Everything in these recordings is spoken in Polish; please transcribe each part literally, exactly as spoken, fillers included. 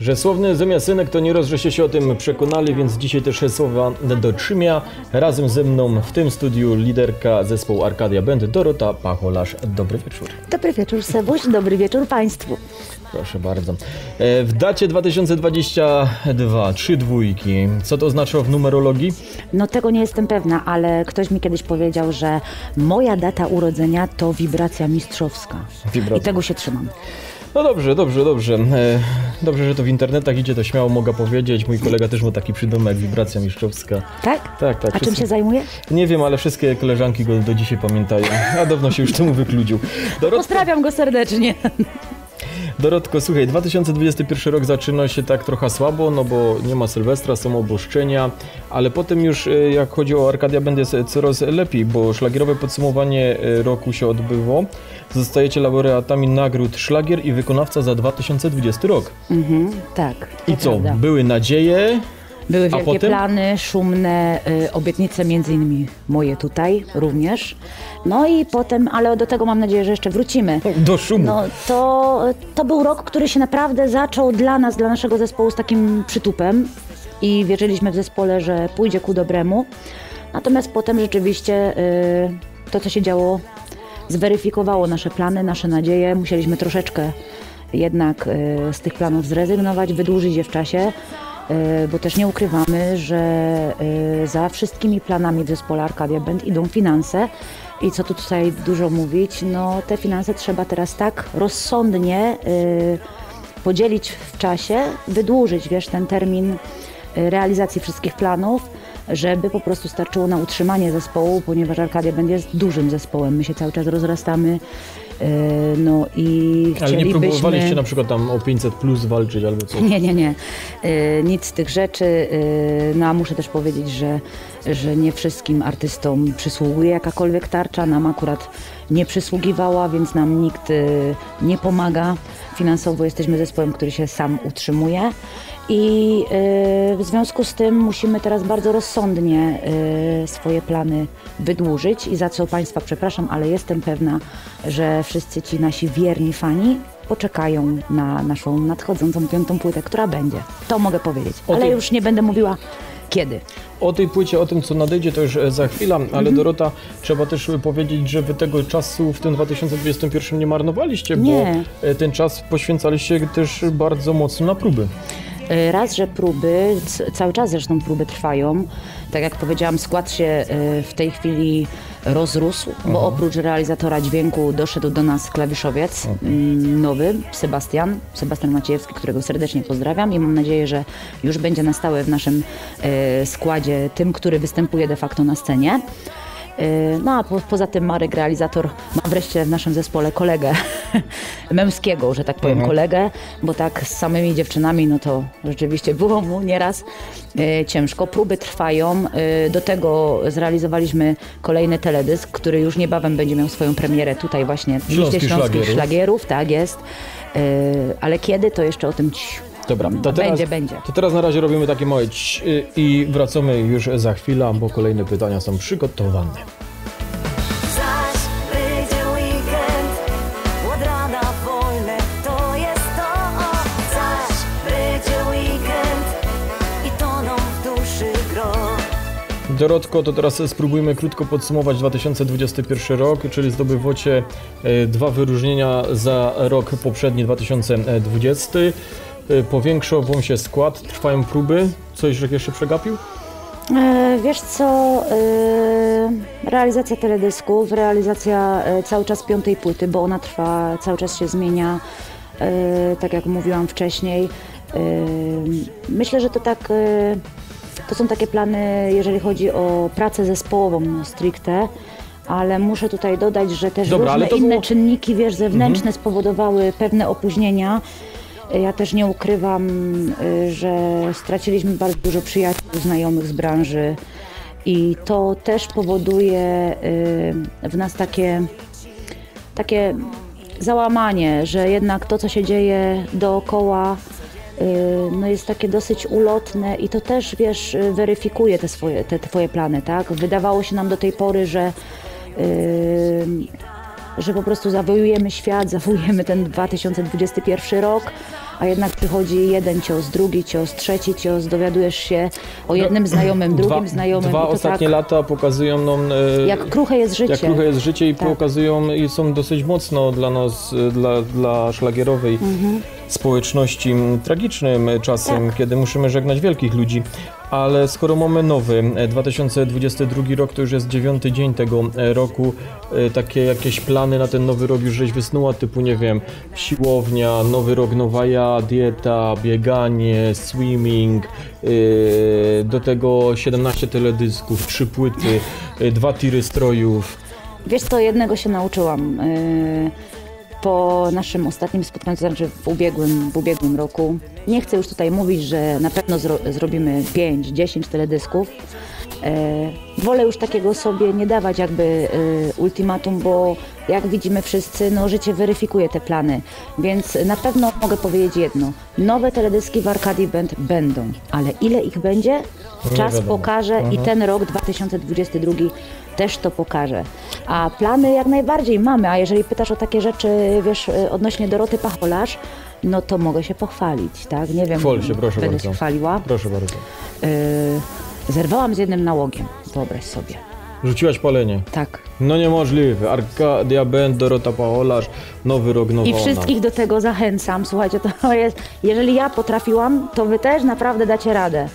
Że słowny Zemiasynek to nieraz, żeście się o tym przekonali, więc dzisiaj też słowa dotrzymia. Razem ze mną w tym studiu liderka zespołu Arkadia Band, Dorota Pacholarz. Dobry wieczór. Dobry wieczór, Sebuś. Dobry wieczór Państwu. Proszę bardzo. W dacie dwa tysiące dwudziesty drugi, trzy dwójki. Co to znaczy w numerologii? No tego nie jestem pewna, ale ktoś mi kiedyś powiedział, że moja data urodzenia to wibracja mistrzowska. Wibracja. I tego się trzymam. No dobrze, dobrze, dobrze. Dobrze, że to w internetach idzie, to śmiało mogę powiedzieć. Mój kolega też ma taki przydomek, wibracja mistrzowska. Tak? Tak, tak. A czym się zajmuje? Nie wiem, ale wszystkie koleżanki go do dzisiaj pamiętają. A dawno się już temu wykludził. Dorotko... Pozdrawiam go serdecznie. Dorotko, słuchaj, dwa tysiące dwudziesty pierwszy rok zaczyna się tak trochę słabo, no bo nie ma Sylwestra, są obostrzenia, ale potem już, jak chodzi o Arkadia, będzie coraz lepiej, bo szlagierowe podsumowanie roku się odbyło. Zostajecie laureatami nagród Szlagier i Wykonawca za dwa tysiące dwudziesty rok. Mhm, tak. I co? Prawda. Były nadzieje? Były wielkie potem? Plany, szumne y, obietnice, między innymi moje tutaj również. No i potem, ale do tego mam nadzieję, że jeszcze wrócimy. Do szumu. No, to, to był rok, który się naprawdę zaczął dla nas, dla naszego zespołu z takim przytupem i wierzyliśmy w zespole, że pójdzie ku dobremu. Natomiast potem rzeczywiście y, to, co się działo, zweryfikowało nasze plany, nasze nadzieje. Musieliśmy troszeczkę jednak y, z tych planów zrezygnować, wydłużyć je w czasie. Bo też nie ukrywamy, że za wszystkimi planami w zespole Arkadia Band idą finanse i co tu tutaj dużo mówić, no te finanse trzeba teraz tak rozsądnie podzielić w czasie, wydłużyć, wiesz, ten termin realizacji wszystkich planów, żeby po prostu starczyło na utrzymanie zespołu, ponieważ Arkadia Band jest dużym zespołem, my się cały czas rozrastamy. No i chcielibyśmy... Ale nie próbowaliście na przykład tam o pięćset plus walczyć albo coś? Nie, nie, nie. Nic z tych rzeczy. No a muszę też powiedzieć, że, że nie wszystkim artystom przysługuje jakakolwiek tarcza. Nam akurat nie przysługiwała, więc nam nikt nie pomaga. Finansowo jesteśmy zespołem, który się sam utrzymuje. I w związku z tym musimy teraz bardzo rozsądnie swoje plany wydłużyć i za co Państwa przepraszam, ale jestem pewna, że wszyscy ci nasi wierni fani poczekają na naszą nadchodzącą piątą płytę, która będzie. To mogę powiedzieć, ale już nie będę mówiła kiedy. O tej płycie, o tym co nadejdzie, to już za chwilę, ale mm -hmm. Dorota, trzeba też powiedzieć, że wy tego czasu w tym dwa tysiące dwudziestym pierwszym nie marnowaliście, nie. Bo ten czas poświęcaliście też bardzo mocno na próby. Raz, że próby, cały czas zresztą próby trwają. Tak jak powiedziałam, skład się w tej chwili rozrósł, bo Aha. oprócz realizatora dźwięku doszedł do nas klawiszowiec okay. nowy, Sebastian, Sebastian Maciejewski, którego serdecznie pozdrawiam i mam nadzieję, że już będzie na stałe w naszym składzie tym, który występuje de facto na scenie. No a po, poza tym Marek, realizator, ma wreszcie w naszym zespole kolegę męskiego, że tak powiem, mhm. kolegę, bo tak z samymi dziewczynami, no to rzeczywiście było mu nieraz e, ciężko. Próby trwają, e, do tego zrealizowaliśmy kolejny teledysk, który już niebawem będzie miał swoją premierę tutaj właśnie w Liście Śląskich Szlagierów, tak jest, e, ale kiedy to jeszcze o tym ci... Dobra, to teraz, będzie, będzie. To teraz na razie robimy takie małe ć i wracamy już za chwilę, bo kolejne pytania są przygotowane. Dorotko, to teraz spróbujmy krótko podsumować dwa tysiące dwudziesty pierwszy rok, czyli zdobywacie dwa wyróżnienia za rok poprzedni dwa tysiące dwudziesty. Powiększył wam się skład, trwają próby. Coś jeszcze przegapił? E, wiesz co, e, realizacja teledysków, realizacja e, cały czas piątej płyty, bo ona trwa, cały czas się zmienia, e, tak jak mówiłam wcześniej. E, myślę, że to tak, e, to są takie plany, jeżeli chodzi o pracę zespołową no, stricte. Ale muszę tutaj dodać, że też Dobra, różne inne było... czynniki, wiesz, zewnętrzne mhm. spowodowały pewne opóźnienia. Ja też nie ukrywam, że straciliśmy bardzo dużo przyjaciół, znajomych z branży i to też powoduje w nas takie, takie załamanie, że jednak to, co się dzieje dookoła, no jest takie dosyć ulotne i to też, wiesz, weryfikuje te, swoje, te, te twoje plany, tak? Wydawało się nam do tej pory, że... Yy, że po prostu zawojujemy świat, zawojujemy ten dwa tysiące dwudziesty pierwszy rok, a jednak przychodzi jeden cios, drugi cios, trzeci cios, dowiadujesz się o jednym no, znajomym, drugim dwa, znajomym. Dwa ostatnie tak, lata pokazują nam... E, jak kruche jest życie. Jak kruche jest życie i tak. pokazują, i są dosyć mocno dla nas, dla, dla szlagierowej mhm. społeczności tragicznym czasem, tak. kiedy musimy żegnać wielkich ludzi. Ale skoro mamy nowy, dwa tysiące dwudziesty drugi rok, to już jest dziewiąty dzień tego roku, takie jakieś plany na ten nowy rok już żeś wysnuła, typu nie wiem, siłownia, nowy rok, nowa ja, dieta, bieganie, swimming, yy, do tego siedemnaście teledysków, trzy płyty, dwa tiry strojów. Wiesz co, jednego się nauczyłam. Yy... Po naszym ostatnim spotkaniu, to znaczy w ubiegłym, w ubiegłym roku, nie chcę już tutaj mówić, że na pewno zro, zrobimy pięć, dziesięć teledysków. E, wolę już takiego sobie nie dawać jakby e, ultimatum, bo jak widzimy wszyscy, no życie weryfikuje te plany. Więc na pewno mogę powiedzieć jedno, nowe teledyski w Arkadii Band będą, ale ile ich będzie? Czas pokaże i ten rok dwa tysiące dwudziesty drugi też to pokaże. A plany jak najbardziej mamy, a jeżeli pytasz o takie rzeczy, wiesz, odnośnie Doroty Pacholarz, no to mogę się pochwalić, tak? Nie wiem, Chwal się, proszę będę bardzo. się chwaliła. Proszę bardzo. Yy, zerwałam z jednym nałogiem, wyobraź sobie. Rzuciłaś palenie? Tak. No niemożliwe. Arkadia Band, Dorota Pacholarz, nowy rok, nowa I wszystkich ona. do tego zachęcam. Słuchajcie, to jest... Jeżeli ja potrafiłam, to wy też naprawdę dacie radę.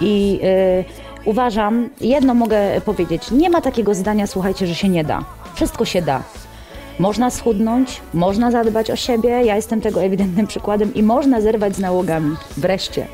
I yy, uważam, jedno mogę powiedzieć, nie ma takiego zdania, słuchajcie, że się nie da. Wszystko się da. Można schudnąć, można zadbać o siebie, ja jestem tego ewidentnym przykładem i można zerwać z nałogami. Wreszcie.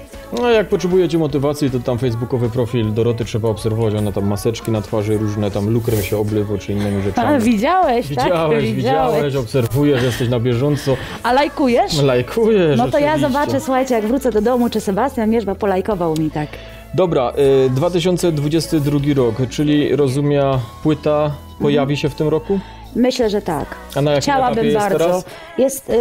No jak potrzebujecie motywacji, to tam facebookowy profil Doroty trzeba obserwować, ona tam maseczki na twarzy różne, tam lukrem się oblewa czy innymi rzeczami. A, widziałeś, tak? Widziałeś, widziałeś, widziałeś, obserwujesz, jesteś na bieżąco. A lajkujesz? Lajkujesz, No to ja zobaczę, słuchajcie, jak wrócę do domu, czy Sebastian Mierzwa polajkował mi tak. Dobra, y, dwa tysiące dwudziesty drugi rok, czyli rozumia płyta mhm. pojawi się w tym roku? Myślę, że tak. A na jakim Chciałabym etapie jest bardzo. Teraz? Jest, yy,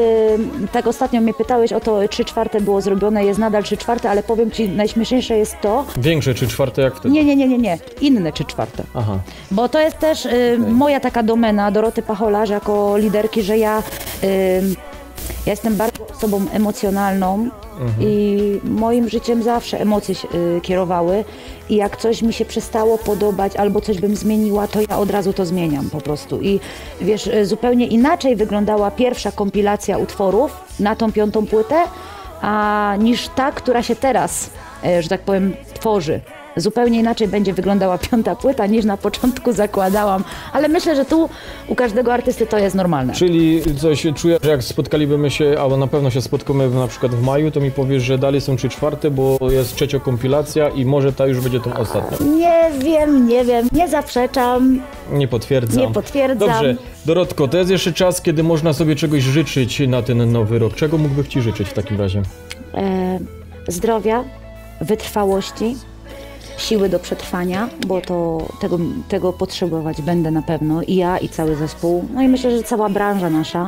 tak ostatnio mnie pytałeś o to, trzy czwarte było zrobione, jest nadal trzy czwarte, ale powiem ci, najśmieszniejsze jest to. Większe trzy czwarte jak wtedy? Nie, nie, nie, nie, nie. Inne trzy czwarte. Aha. Bo to jest też yy, okay. moja taka domena Doroty Pacholarz jako liderki, że ja, yy, ja jestem bardzo osobą emocjonalną. Mhm. I moim życiem zawsze emocje się, y, kierowały i jak coś mi się przestało podobać albo coś bym zmieniła, to ja od razu to zmieniam po prostu. I wiesz, zupełnie inaczej wyglądała pierwsza kompilacja utworów na tą piątą płytę, a niż ta, która się teraz, y, że tak powiem, tworzy. Zupełnie inaczej będzie wyglądała piąta płyta niż na początku zakładałam, ale myślę, że tu u każdego artysty to jest normalne. Czyli coś czuję, że jak spotkalibyśmy się, albo na pewno się spotkamy na przykład w maju, to mi powiesz, że dalej są trzy czwarte, bo jest trzecia kompilacja i może ta już będzie tą ostatnią. Nie wiem, nie wiem, nie zaprzeczam. Nie potwierdzam. Nie potwierdzam. Dobrze, Dorotko, to jest jeszcze czas, kiedy można sobie czegoś życzyć na ten nowy rok. Czego mógłbym ci życzyć w takim razie? E, zdrowia, wytrwałości. Siły do przetrwania, bo to, tego, tego potrzebować będę na pewno i ja, i cały zespół, no i myślę, że cała branża nasza.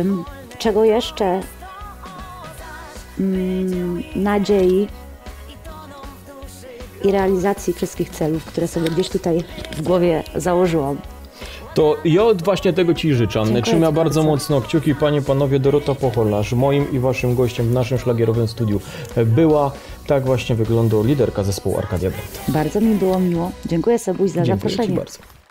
Ym, czego jeszcze? Ym, nadziei i realizacji wszystkich celów, które sobie gdzieś tutaj w głowie założyłam. To ja właśnie tego ci życzę. Trzymam bardzo mocno kciuki, panie, panowie. Dorota Pacholarz, moim i waszym gościem w naszym szlagierowym studiu była. Tak właśnie wygląda liderka zespołu Arkadia Band. Bardzo mi było miło. Dziękuję Sebuś za zaproszenie. Dziękuję ci bardzo.